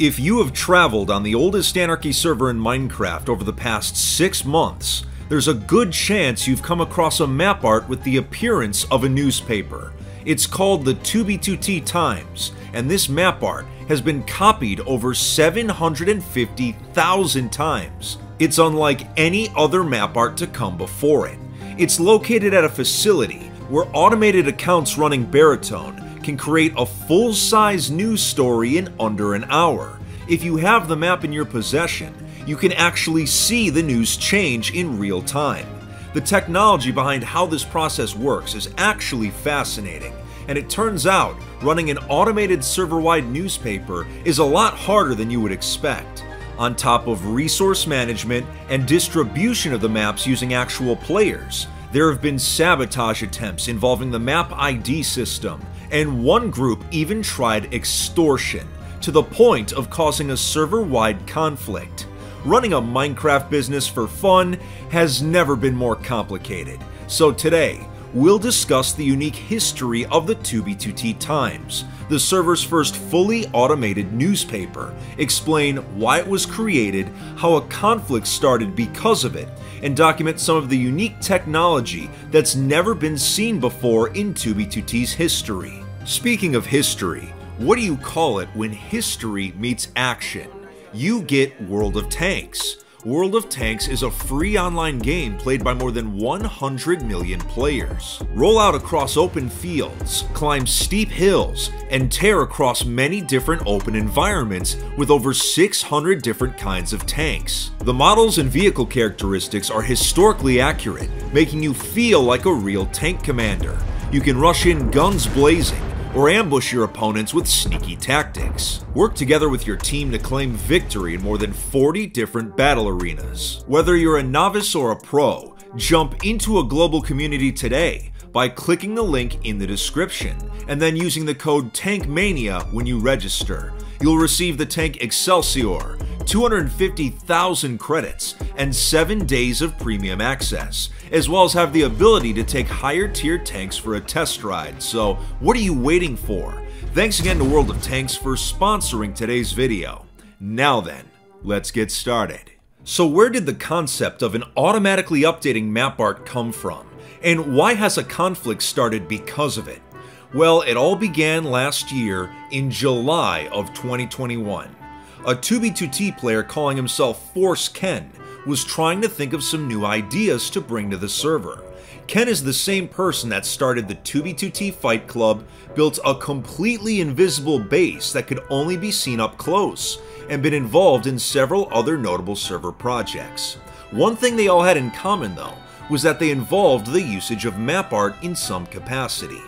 If you have traveled on the oldest Anarchy server in Minecraft over the past 6 months, there's a good chance you've come across a map art with the appearance of a newspaper. It's called the 2b2t Times, and this map art has been copied over 750,000 times. It's unlike any other map art to come before it. It's located at a facility where automated accounts running Baritone can create a full-size news story in under an hour. If you have the map in your possession, you can actually see the news change in real time. The technology behind how this process works is actually fascinating, and it turns out running an automated server-wide newspaper is a lot harder than you would expect. On top of resource management and distribution of the maps using actual players, there have been sabotage attempts involving the map ID system, and one group even tried extortion, to the point of causing a server-wide conflict. Running a Minecraft business for fun has never been more complicated, so today we'll discuss the unique history of the 2b2t Times, the server's first fully automated newspaper, explain why it was created, how a conflict started because of it, and document some of the unique technology that's never been seen before in 2b2t's history. Speaking of history, what do you call it when history meets action? You get World of Tanks. World of Tanks is a free online game played by more than 100 million players. Roll out across open fields, climb steep hills, and tear across many different open environments with over 600 different kinds of tanks. The models and vehicle characteristics are historically accurate, making you feel like a real tank commander. You can rush in guns blazing, or ambush your opponents with sneaky tactics. Work together with your team to claim victory in more than 40 different battle arenas. Whether you're a novice or a pro, jump into a global community today by clicking the link in the description, and then using the code TANKMANIA when you register. You'll receive the tank Excelsior, 250,000 credits, and 7 days of premium access, as well as have the ability to take higher tier tanks for a test ride. So what are you waiting for? Thanks again to World of Tanks for sponsoring today's video. Now then, let's get started. So where did the concept of an automatically updating map art come from? And why has a conflict started because of it? Well, it all began last year in July of 2021. A 2b2t player calling himself ForceKen was trying to think of some new ideas to bring to the server. Ken is the same person that started the 2b2t Fight Club, built a completely invisible base that could only be seen up close, and been involved in several other notable server projects. One thing they all had in common, though, was that they involved the usage of MapArt in some capacity.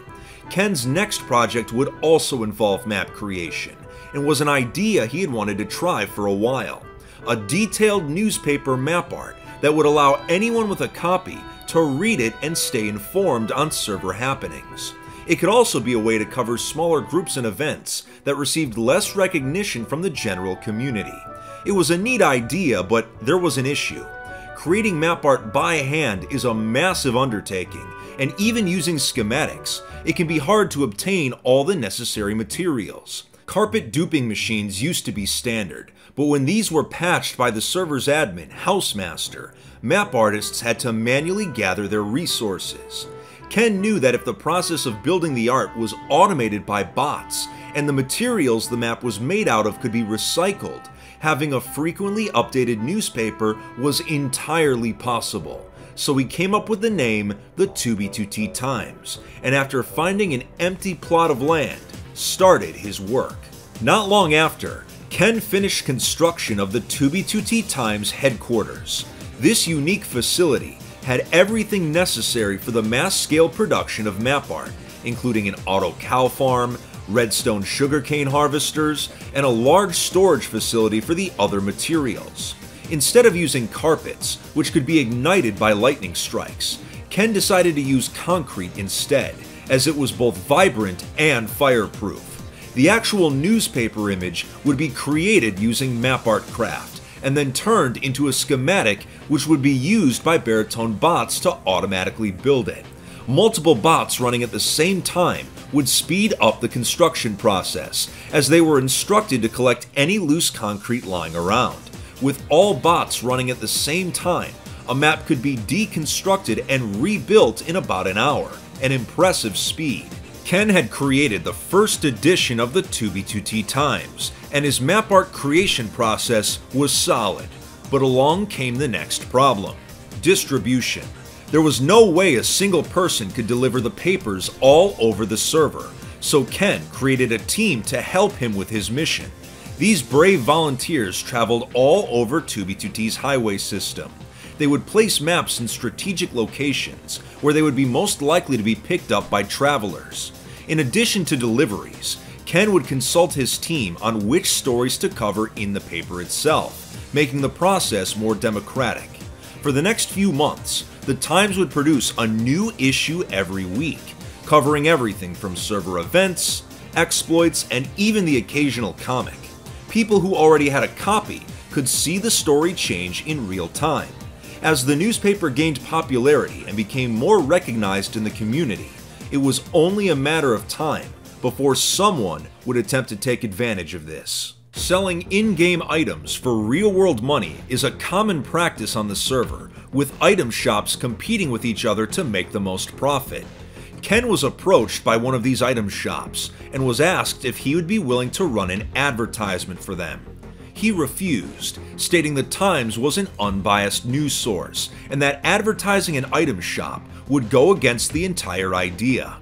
Ken's next project would also involve map creation, and was an idea he had wanted to try for a while: a detailed newspaper map art that would allow anyone with a copy to read it and stay informed on server happenings. It could also be a way to cover smaller groups and events that received less recognition from the general community. It was a neat idea, but there was an issue. Creating map art by hand is a massive undertaking, and even using schematics, it can be hard to obtain all the necessary materials. Carpet duping machines used to be standard, but when these were patched by the server's admin, Housemaster, map artists had to manually gather their resources. Ken knew that if the process of building the art was automated by bots, and the materials the map was made out of could be recycled, having a frequently updated newspaper was entirely possible. So he came up with the name, the 2b2t Times, and after finding an empty plot of land, started his work. Not long after, Ken finished construction of the 2b2t Times headquarters. This unique facility had everything necessary for the mass-scale production of map art, including an auto cow farm, redstone sugarcane harvesters, and a large storage facility for the other materials. Instead of using carpets, which could be ignited by lightning strikes, Ken decided to use concrete instead, as it was both vibrant and fireproof. The actual newspaper image would be created using MapArt Craft, and then turned into a schematic which would be used by Baritone bots to automatically build it. multiple bots running at the same time would speed up the construction process, as they were instructed to collect any loose concrete lying around. With all bots running at the same time, a map could be deconstructed and rebuilt in about an hour, an impressive speed. Ken had created the first edition of the 2b2t Times, and his MapArt creation process was solid. But along came the next problem: distribution. There was no way a single person could deliver the papers all over the server, so Ken created a team to help him with his mission. These brave volunteers traveled all over 2b2t's highway system. They would place maps in strategic locations where they would be most likely to be picked up by travelers. In addition to deliveries, Ken would consult his team on which stories to cover in the paper itself, making the process more democratic. For the next few months, the Times would produce a new issue every week, covering everything from server events, exploits, and even the occasional comic. People who already had a copy could see the story change in real time. As the newspaper gained popularity and became more recognized in the community, it was only a matter of time before someone would attempt to take advantage of this. Selling in-game items for real-world money is a common practice on the server, with item shops competing with each other to make the most profit. Ken was approached by one of these item shops and was asked if he would be willing to run an advertisement for them. He refused, stating the Times was an unbiased news source and that advertising an item shop would go against the entire idea.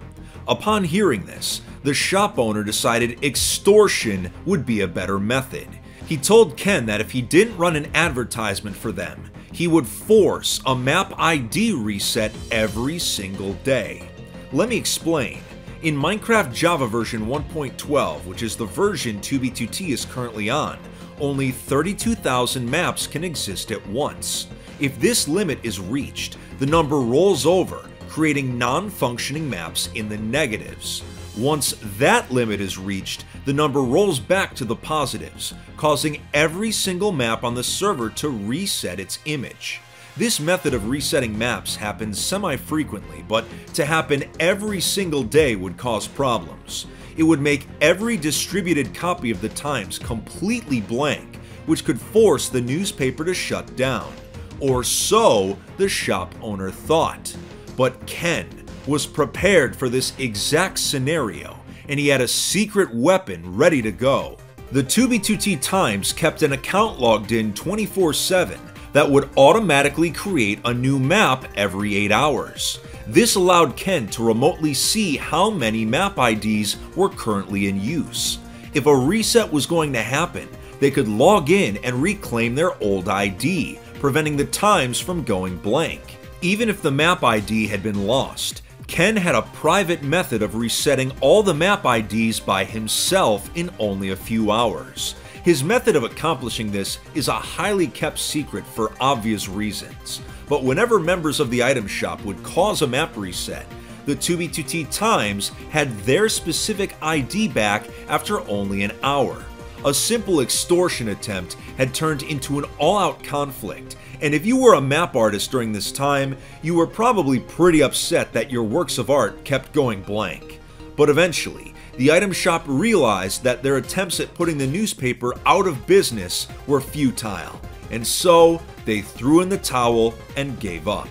Upon hearing this, the shop owner decided extortion would be a better method. He told Ken that if he didn't run an advertisement for them, he would force a map ID reset every single day. Let me explain. In Minecraft Java version 1.12, which is the version 2b2t is currently on, only 32,000 maps can exist at once. If this limit is reached, the number rolls over, creating non-functioning maps in the negatives. Once that limit is reached, the number rolls back to the positives, causing every single map on the server to reset its image. This method of resetting maps happens semi-frequently, but to happen every single day would cause problems. It would make every distributed copy of the Times completely blank, which could force the newspaper to shut down. Or so the shop owner thought. But Ken was prepared for this exact scenario, and he had a secret weapon ready to go. The 2b2t Times kept an account logged in 24/7 that would automatically create a new map every 8 hours. This allowed Ken to remotely see how many map IDs were currently in use. If a reset was going to happen, they could log in and reclaim their old ID, preventing the Times from going blank. Even if the map ID had been lost, Ken had a private method of resetting all the map IDs by himself in only a few hours. His method of accomplishing this is a highly kept secret for obvious reasons, but whenever members of the item shop would cause a map reset, the 2b2t Times had their specific ID back after only an hour. A simple extortion attempt had turned into an all-out conflict, and if you were a map artist during this time, you were probably pretty upset that your works of art kept going blank. But eventually, the item shop realized that their attempts at putting the newspaper out of business were futile, and so they threw in the towel and gave up.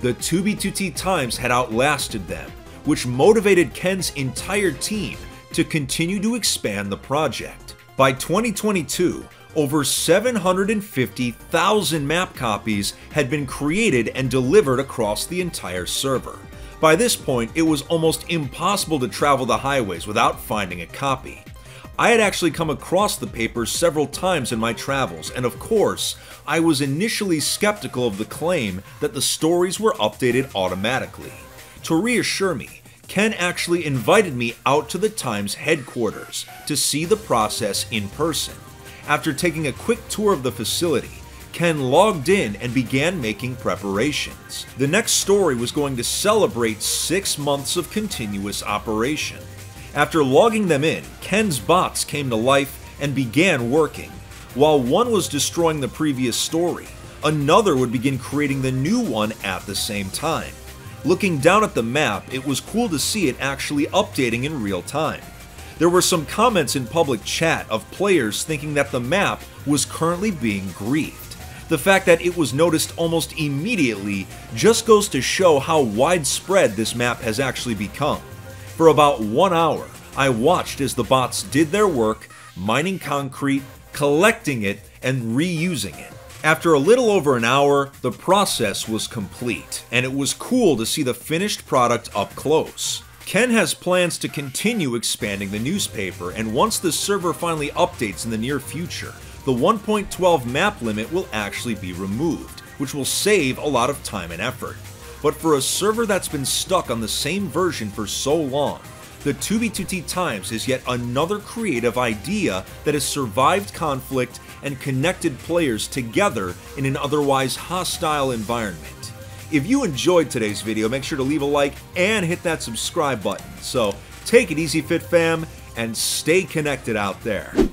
The 2b2t Times had outlasted them, which motivated Ken's entire team to continue to expand the project. By 2022, over 750,000 map copies had been created and delivered across the entire server. By this point, it was almost impossible to travel the highways without finding a copy. I had actually come across the paper several times in my travels, and of course, I was initially skeptical of the claim that the stories were updated automatically. To reassure me, Ken actually invited me out to the Times headquarters to see the process in person. After taking a quick tour of the facility, Ken logged in and began making preparations. The next story was going to celebrate 6 months of continuous operation. After logging them in, Ken's bots came to life and began working. While one was destroying the previous story, another would begin creating the new one at the same time. Looking down at the map, it was cool to see it actually updating in real time. There were some comments in public chat of players thinking that the map was currently being griefed. The fact that it was noticed almost immediately just goes to show how widespread this map has actually become. For about 1 hour, I watched as the bots did their work, mining concrete, collecting it, and reusing it. After a little over an hour, the process was complete, and it was cool to see the finished product up close. Ken has plans to continue expanding the newspaper, and once the server finally updates in the near future, the 1.12 map limit will actually be removed, which will save a lot of time and effort. But for a server that's been stuck on the same version for so long, the 2b2t Times is yet another creative idea that has survived conflict and connected players together in an otherwise hostile environment. If you enjoyed today's video, make sure to leave a like and hit that subscribe button. So take it easy, FitFam, and stay connected out there.